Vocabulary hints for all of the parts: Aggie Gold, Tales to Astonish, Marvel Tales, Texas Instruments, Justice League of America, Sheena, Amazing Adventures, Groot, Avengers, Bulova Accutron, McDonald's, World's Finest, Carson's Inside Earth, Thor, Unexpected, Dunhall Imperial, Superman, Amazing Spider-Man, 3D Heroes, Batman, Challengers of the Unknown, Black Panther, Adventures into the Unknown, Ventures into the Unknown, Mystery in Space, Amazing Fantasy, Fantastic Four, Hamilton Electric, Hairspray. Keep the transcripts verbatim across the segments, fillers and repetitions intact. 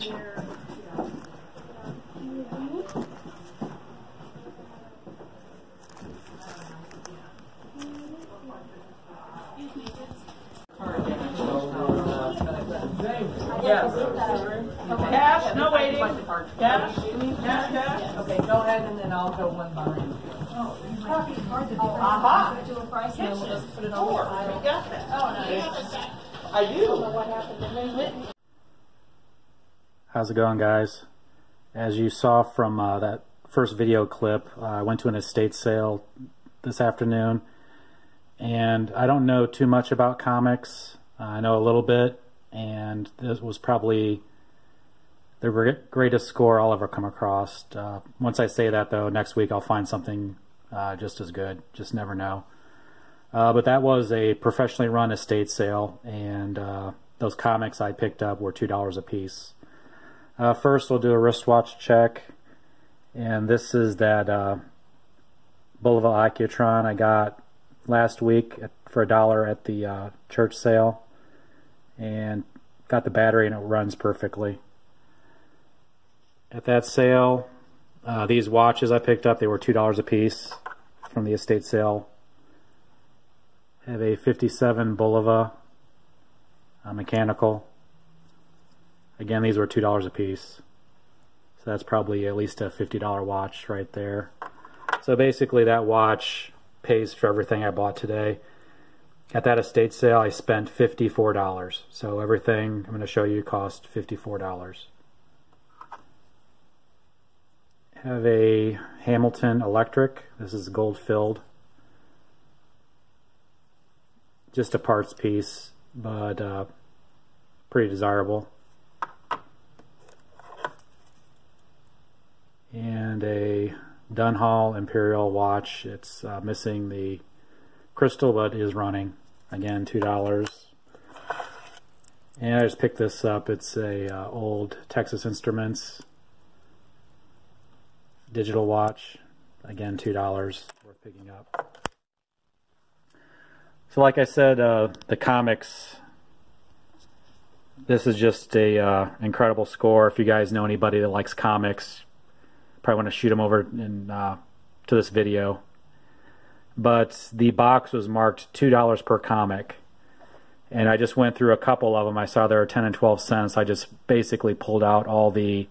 Yes. Okay. Cash, no waiting. Cash, cash, cash. Okay, go ahead and then I'll go one behind. Oh, you copy the card to the individual price and we'll just put it on the file. You got that. Oh, no, you have it back. I do. I don't know what happened to me. How's it going, guys? As you saw from uh, that first video clip, uh, I went to an estate sale this afternoon, and I don't know too much about comics. Uh, I know a little bit, and this was probably the greatest score I'll ever come across. Uh, once I say that, though, next week I'll find something uh, just as good. Just never know. Uh, but that was a professionally run estate sale, and uh, those comics I picked up were two dollars a piece. Uh, first, we'll do a wristwatch check, and this is that uh, Bulova Accutron I got last week at, for a dollar at the uh, church sale, and got the battery and it runs perfectly. At that sale, uh, these watches I picked up, they were two dollars a piece from the estate sale. I have a fifty-seven Bulova uh, mechanical. Again, these were two dollars a piece. So that's probably at least a fifty dollar watch right there. So basically that watch pays for everything I bought today. At that estate sale, I spent fifty-four dollars. So everything I'm going to show you cost fifty-four dollars. I have a Hamilton Electric. This is gold filled. Just a parts piece, but uh, pretty desirable. And a Dunhall Imperial watch. It's uh, missing the crystal, but is running. Again, two dollars. And I just picked this up. It's a uh, old Texas Instruments digital watch. Again, two dollars. Worth picking up. So like I said, uh, the comics, this is just a uh, incredible score. If you guys know anybody that likes comics, probably want to shoot them over in, uh, to this video. But the box was marked two dollars per comic. And I just went through a couple of them. I saw there were ten and twelve cents. I just basically pulled out all the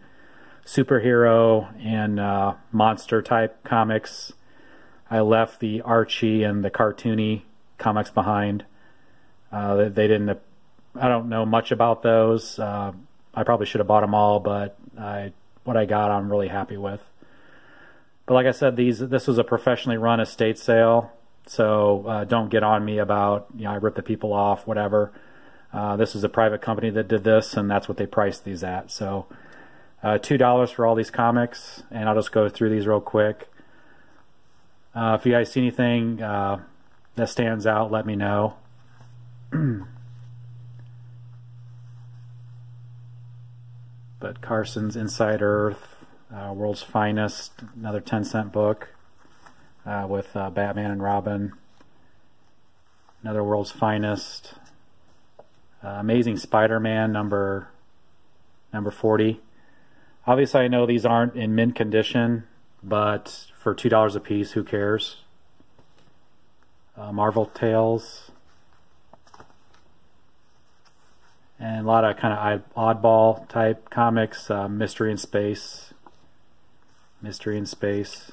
superhero and uh, monster type comics. I left the Archie and the cartoony comics behind. Uh, they, they didn't, I don't know much about those. Uh, I probably should have bought them all, but I what I got I'm really happy with. But like I said, these this was a professionally run estate sale, so uh, don't get on me about, you know, I ripped the people off, whatever. Uh, this is a private company that did this, and that's what they priced these at. So uh, two dollars for all these comics, and I'll just go through these real quick. Uh, if you guys see anything uh, that stands out, let me know. But Carson's Inside Earth, Uh, World's Finest, another ten cent book uh, with uh, Batman and Robin. Another World's Finest. Uh, Amazing Spider-Man, number number forty. Obviously I know these aren't in mint condition, but for two dollars a piece, who cares? Uh, Marvel Tales. And a lot of kind of oddball type comics. Uh, Mystery in Space. Mystery in Space.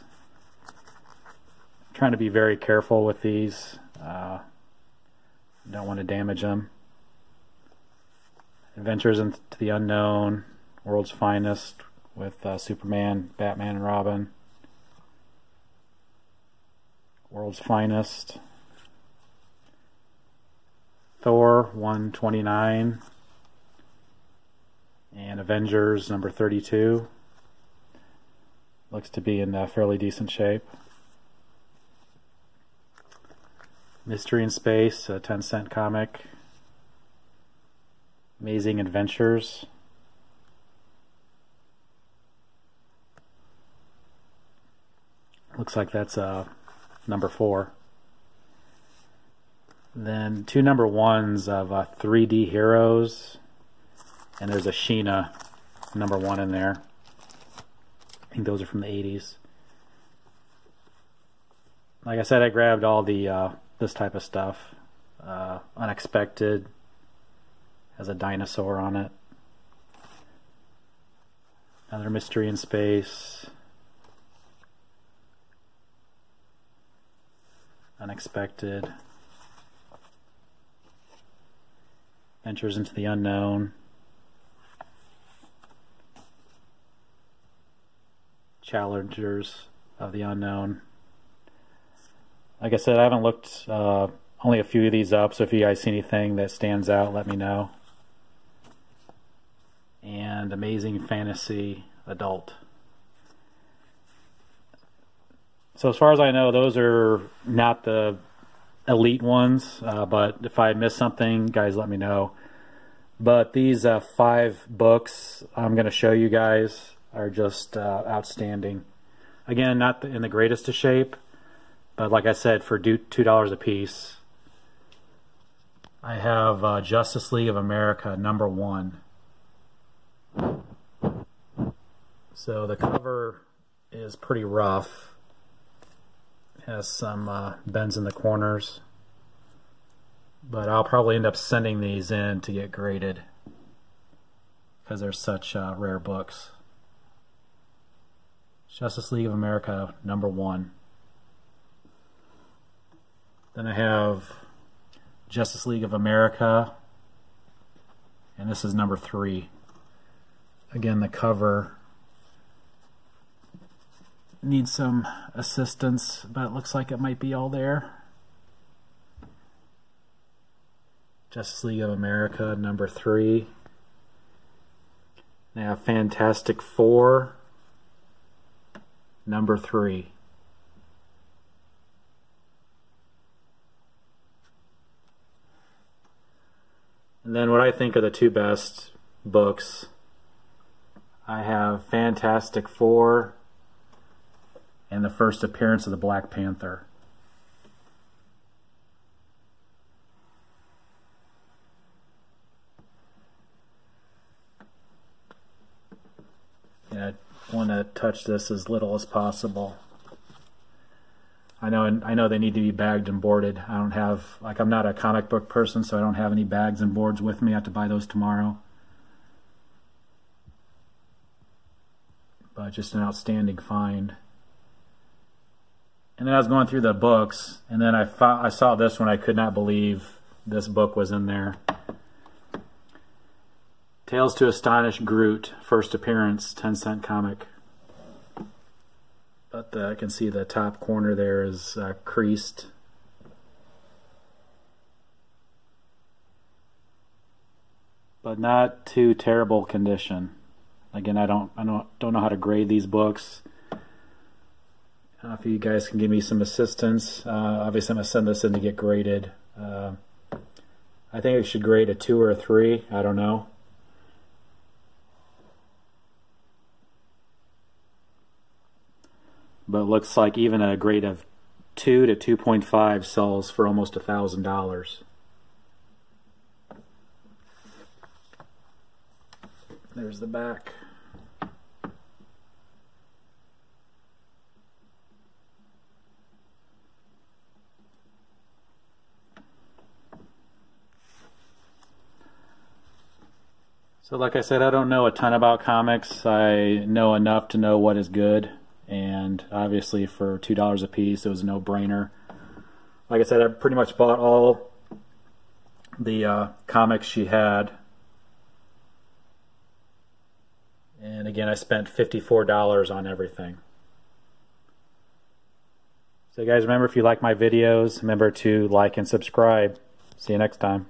I'm trying to be very careful with these. Uh, don't want to damage them. Adventures into the Unknown. World's Finest with uh, Superman, Batman, and Robin. World's Finest. Thor one twenty-nine. And Avengers number thirty-two. Looks to be in uh, fairly decent shape. Mystery in Space, a ten cent comic. Amazing Adventures. Looks like that's uh, number four. Then two number ones of uh, three D Heroes. And there's a Sheena number one in there. I think those are from the eighties. Like I said, I grabbed all the uh, this type of stuff. Uh, Unexpected has a dinosaur on it. Another Mystery in Space. Unexpected. Ventures into the Unknown. Challengers of the Unknown. Like I said, I haven't looked uh, only a few of these up, so if you guys see anything that stands out, let me know. And Amazing Fantasy Adult. So as far as I know, those are not the elite ones, uh, but if I miss something, guys, let me know. But these uh, five books I'm going to show you guys are just uh, outstanding. Again, not in the greatest of shape, but like I said, for two dollars a piece. I have uh, Justice League of America, number one. So the cover is pretty rough. Has some uh, bends in the corners, but I'll probably end up sending these in to get graded because they're such uh, rare books. Justice League of America number one. Then I have Justice League of America, and this is number three. Again, the cover needs some assistance, but it looks like it might be all there. Justice League of America, number three. Now Fantastic Four, number three. And then what I think are the two best books. I have Fantastic Four and the first appearance of the Black Panther. And I want to touch this as little as possible. I know, I know they need to be bagged and boarded. I don't have, like, I'm not a comic book person, so I don't have any bags and boards with me. I have to buy those tomorrow. But just an outstanding find. And then I was going through the books, and then I, found, I saw this one. I could not believe this book was in there. Tales to Astonish Groot, first appearance, ten cent comic. But the, I can see the top corner there is uh, creased. But not too terrible condition. Again, I don't, I don't, don't know how to grade these books. Uh, if you guys can give me some assistance, uh, obviously I'm going to send this in to get graded. Uh, I think it should grade a two or a three. I don't know. But it looks like even a grade of two to two point five sells for almost one thousand dollars. There's the back. So like I said, I don't know a ton about comics. I know enough to know what is good, and obviously for two dollars a piece it was a no-brainer. Like I said, I pretty much bought all the uh, comics she had. And again, I spent fifty-four dollars on everything. So guys, remember, if you like my videos, remember to like and subscribe. See you next time.